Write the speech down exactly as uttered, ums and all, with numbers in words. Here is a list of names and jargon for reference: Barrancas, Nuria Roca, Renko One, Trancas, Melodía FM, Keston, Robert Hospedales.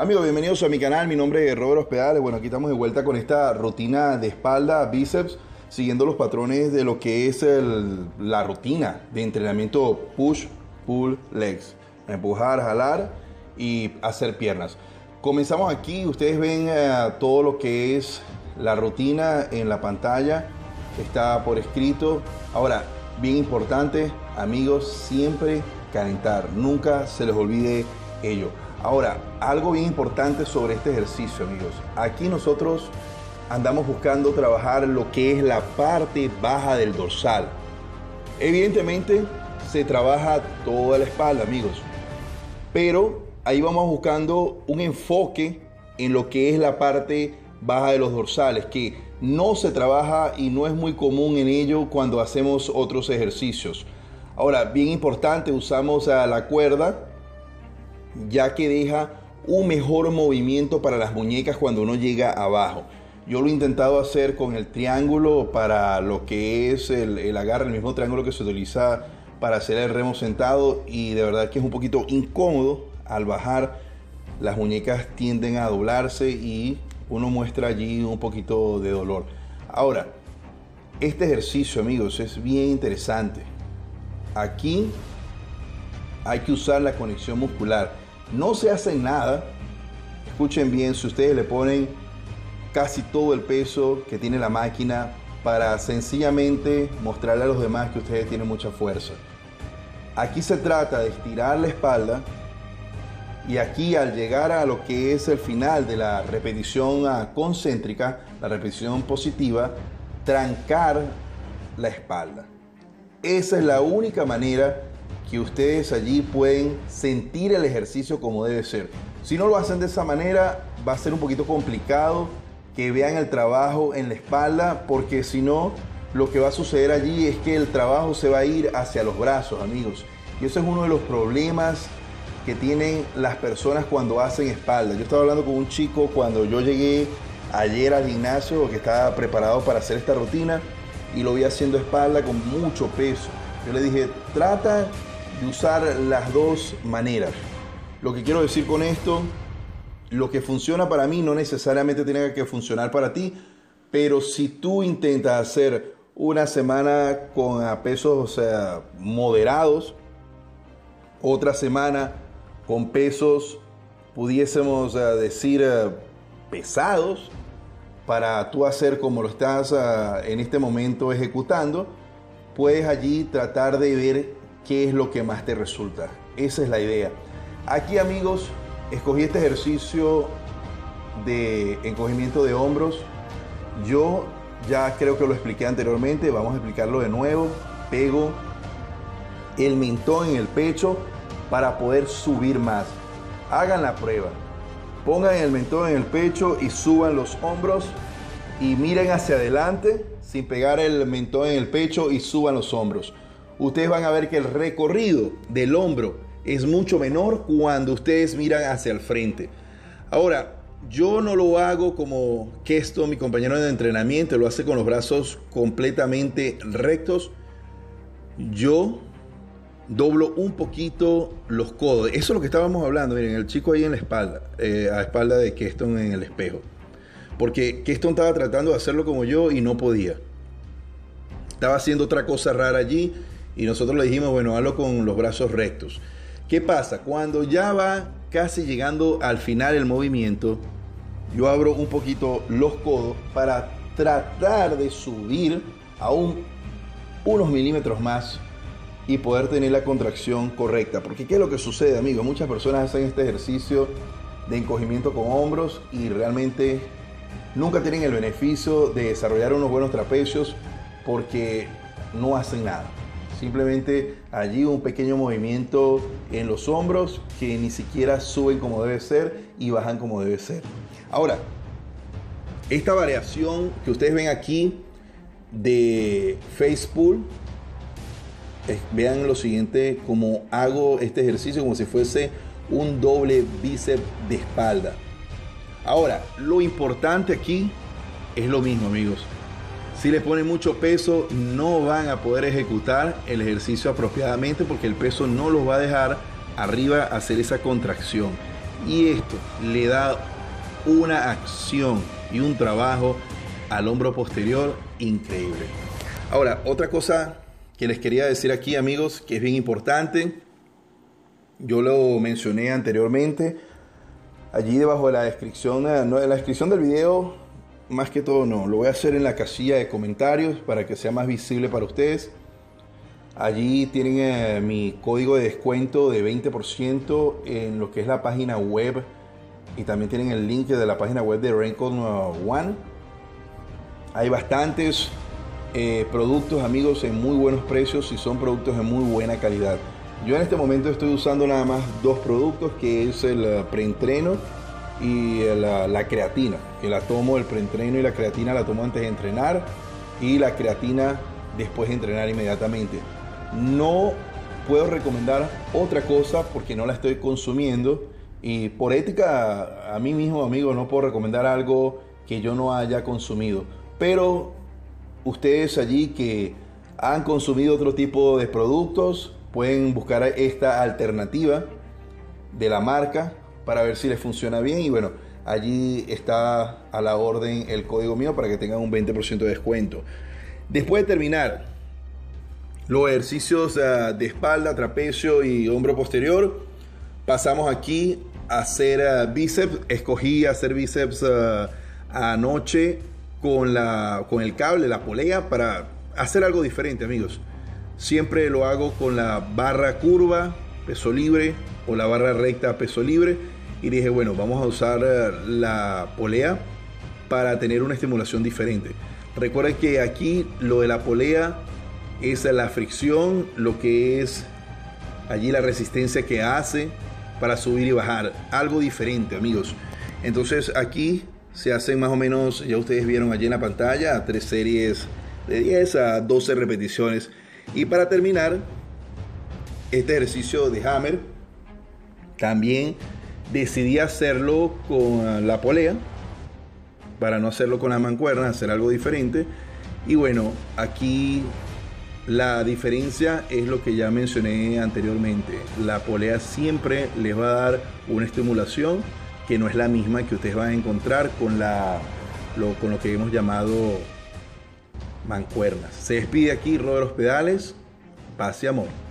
Amigos, bienvenidos a mi canal, mi nombre es Robert Hospedales. Bueno, aquí estamos de vuelta con esta rutina de espalda, bíceps, siguiendo los patrones de lo que es el, la rutina de entrenamiento push, pull, legs. Empujar, jalar y hacer piernas. Comenzamos aquí, ustedes ven eh, todo lo que es la rutina en la pantalla, está por escrito. Ahora, bien importante, amigos, siempre calentar, nunca se les olvide ello. Ahora, algo bien importante sobre este ejercicio, amigos. Aquí nosotros andamos buscando trabajar lo que es la parte baja del dorsal. Evidentemente, se trabaja toda la espalda, amigos. Pero ahí vamos buscando un enfoque en lo que es la parte baja de los dorsales, que no se trabaja y no es muy común en ello cuando hacemos otros ejercicios. Ahora, bien importante, usamos a la cuerda, ya que deja un mejor movimiento para las muñecas cuando uno llega abajo. Yo lo he intentado hacer con el triángulo para lo que es el, el agarre, el mismo triángulo que se utiliza para hacer el remo sentado, y de verdad que es un poquito incómodo al bajar. Las muñecas tienden a doblarse y uno muestra allí un poquito de dolor. Ahora, este ejercicio, amigos, es bien interesante. Aquí hay que usar la conexión muscular. No se hacen nada. Escuchen bien, si ustedes le ponen casi todo el peso que tiene la máquina para sencillamente mostrarle a los demás que ustedes tienen mucha fuerza. Aquí se trata de estirar la espalda, y aquí, al llegar a lo que es el final de la repetición concéntrica, la repetición positiva, trancar la espalda. Esa es la única manera que ustedes allí pueden sentir el ejercicio como debe ser. Si no lo hacen de esa manera, va a ser un poquito complicado que vean el trabajo en la espalda, porque si no, lo que va a suceder allí es que el trabajo se va a ir hacia los brazos, amigos. Y eso es uno de los problemas que tienen las personas cuando hacen espalda. Yo estaba hablando con un chico cuando yo llegué ayer al gimnasio, que estaba preparado para hacer esta rutina, y lo vi haciendo espalda con mucho peso. Yo le dije, trata de usar las dos maneras. Lo que quiero decir con esto, lo que funciona para mí no necesariamente tiene que funcionar para ti, pero si tú intentas hacer una semana con pesos, o sea, moderados, otra semana con pesos, pudiésemos decir, pesados, para tú hacer como lo estás en este momento ejecutando, puedes allí tratar de ver qué es lo que más te resulta. Esa es la idea. Aquí, amigos, escogí este ejercicio de encogimiento de hombros. Yo ya creo que lo expliqué anteriormente, vamos a explicarlo de nuevo. Pego el mentón en el pecho para poder subir más. Hagan la prueba. Pongan el mentón en el pecho y suban los hombros y miren hacia adelante sin pegar el mentón en el pecho y suban los hombros. Ustedes van a ver que el recorrido del hombro es mucho menor cuando ustedes miran hacia el frente. Ahora, yo no lo hago como Keston, mi compañero de entrenamiento, lo hace con los brazos completamente rectos. Yo doblo un poquito los codos. Eso es lo que estábamos hablando. Miren, el chico ahí en la espalda, eh, a la espalda de Keston en el espejo. Porque Keston estaba tratando de hacerlo como yo y no podía. Estaba haciendo otra cosa rara allí. Y nosotros le dijimos, bueno, hazlo con los brazos rectos. ¿Qué pasa? Cuando ya va casi llegando al final el movimiento, yo abro un poquito los codos para tratar de subir aún unos milímetros más y poder tener la contracción correcta. Porque ¿qué es lo que sucede, amigos? Muchas personas hacen este ejercicio de encogimiento con hombros y realmente nunca tienen el beneficio de desarrollar unos buenos trapecios porque no hacen nada. Simplemente allí un pequeño movimiento en los hombros que ni siquiera suben como debe ser y bajan como debe ser. Ahora, esta variación que ustedes ven aquí de face pull, vean lo siguiente, como hago este ejercicio como si fuese un doble bíceps de espalda. Ahora, lo importante aquí es lo mismo, amigos. Si les ponen mucho peso, no van a poder ejecutar el ejercicio apropiadamente porque el peso no los va a dejar arriba hacer esa contracción. y esto le da una acción y un trabajo al hombro posterior increíble. Ahora, otra cosa que les quería decir aquí, amigos, que es bien importante, yo lo mencioné anteriormente, allí debajo de la descripción, no, en la descripción del video, más que todo no, lo voy a hacer en la casilla de comentarios para que sea más visible para ustedes. Allí tienen eh, mi código de descuento de veinte por ciento en lo que es la página web, y también tienen el link de la página web de Renko One. Hay bastantes eh, productos, amigos, en muy buenos precios y son productos de muy buena calidad. Yo en este momento estoy usando nada más dos productos, que es el preentreno y la, la creatina, que la tomo, el preentreno y la creatina la tomo antes de entrenar, y la creatina después de entrenar inmediatamente. No puedo recomendar otra cosa porque no la estoy consumiendo, y por ética a mí mismo, amigos, no puedo recomendar algo que yo no haya consumido. Pero ustedes allí que han consumido otro tipo de productos pueden buscar esta alternativa de la marca para ver si les funciona bien. Y bueno, allí está a la orden el código mío para que tengan un veinte por ciento de descuento. Después de terminar los ejercicios de espalda, trapecio y hombro posterior, pasamos aquí a hacer bíceps. Escogí hacer bíceps anoche con, la, con el cable, la polea, para hacer algo diferente, amigos. Siempre lo hago con la barra curva, peso libre, o la barra recta, peso libre. Y dije, bueno, vamos a usar la polea para tener una estimulación diferente. Recuerden que aquí lo de la polea es la fricción, lo que es allí la resistencia que hace para subir y bajar. Algo diferente, amigos. Entonces aquí se hacen más o menos, ya ustedes vieron allí en la pantalla, tres series de diez a doce repeticiones. Y para terminar, este ejercicio de hammer, también decidí hacerlo con la polea, para no hacerlo con las mancuernas, hacer algo diferente. Y bueno, aquí la diferencia es lo que ya mencioné anteriormente. La polea siempre les va a dar una estimulación que no es la misma que ustedes van a encontrar con, la, lo, con lo que hemos llamado mancuernas. Se despide aquí Robert Hospedales. Paz y amor.